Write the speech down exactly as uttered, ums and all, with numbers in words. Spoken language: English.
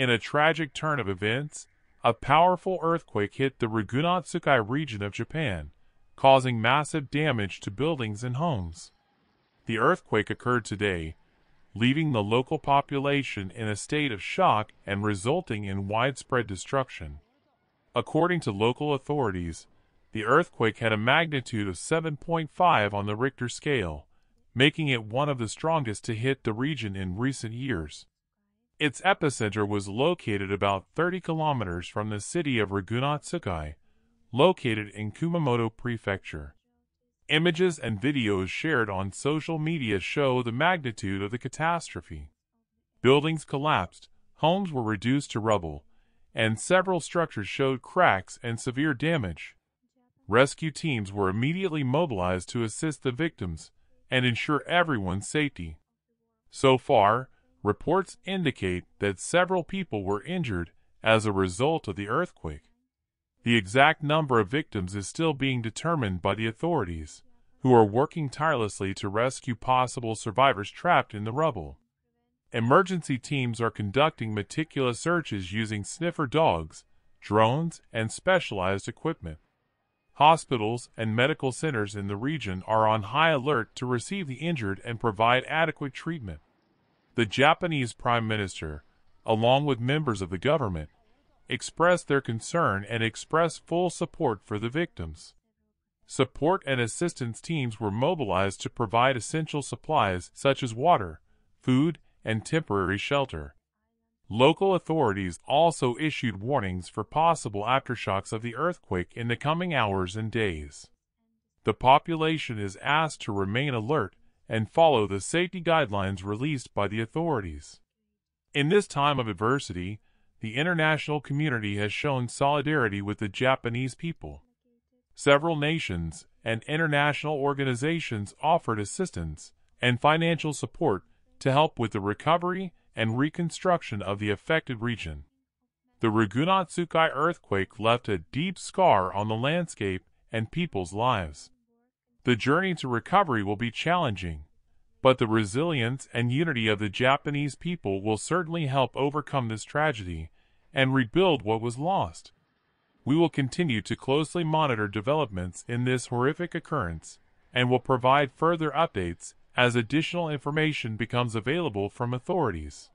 In a tragic turn of events, a powerful earthquake hit the Ryugunotsukai region of Japan, causing massive damage to buildings and homes. The earthquake occurred today, leaving the local population in a state of shock and resulting in widespread destruction. According to local authorities, the earthquake had a magnitude of seven point five on the Richter scale, making it one of the strongest to hit the region in recent years. Its epicenter was located about thirty kilometers from the city of Ryugunotsukai, located in Kumamoto Prefecture. Images and videos shared on social media show the magnitude of the catastrophe. Buildings collapsed, homes were reduced to rubble, and several structures showed cracks and severe damage. Rescue teams were immediately mobilized to assist the victims and ensure everyone's safety. So far, reports indicate that several people were injured as a result of the earthquake. The exact number of victims is still being determined by the authorities, who are working tirelessly to rescue possible survivors trapped in the rubble. Emergency teams are conducting meticulous searches using sniffer dogs, drones, and specialized equipment. Hospitals and medical centers in the region are on high alert to receive the injured and provide adequate treatment. The Japanese Prime Minister, along with members of the government, expressed their concern and expressed full support for the victims. Support and assistance teams were mobilized to provide essential supplies such as water, food, and temporary shelter. Local authorities also issued warnings for possible aftershocks of the earthquake in the coming hours and days. The population is asked to remain alert and follow the safety guidelines released by the authorities. In this time of adversity, the international community has shown solidarity with the Japanese people. Several nations and international organizations offered assistance and financial support to help with the recovery and reconstruction of the affected region. The Ryugunotsukai earthquake left a deep scar on the landscape and people's lives. The journey to recovery will be challenging, but the resilience and unity of the Japanese people will certainly help overcome this tragedy and rebuild what was lost. We will continue to closely monitor developments in this horrific occurrence and will provide further updates as additional information becomes available from authorities.